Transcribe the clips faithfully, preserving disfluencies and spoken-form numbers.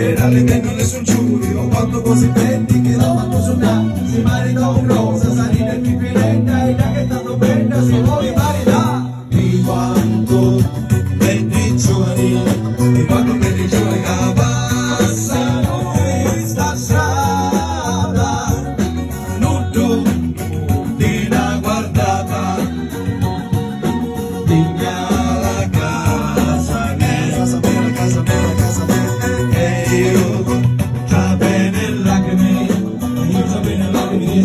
Era l'inverno nessun giudice, ho fatto così petti che davanti su una si maritau rosa, salire in pipiretta e la che tanto bella si vuole marità. Di quanto venti giorni, di quanto venti giorni che passano questa strada, non tu di una guardata, di la casa mia, casa mia, casa mia, casa mia. Io va bene la che mi, io va bene la che mi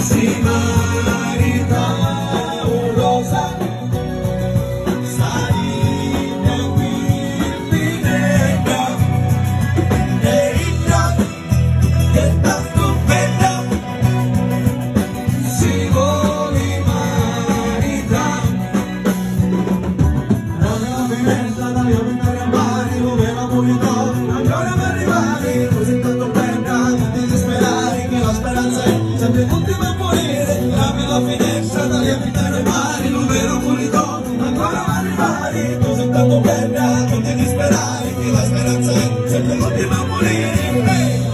Si maritau rosa, salite qui pipiretta, e illa che tanto bella, si vuole maritare. Una pipiretta da io mi pare a mare, dove la pubblicò, ancora per arrivare, così tanto bella, di disperare che la speranza è sempre l'ultima. La finestra da riavvitare mari, lo vero pulito, ancora arrivare, così tanto bella, non ti disperare, che la speranza è sempre l'ultima a morire.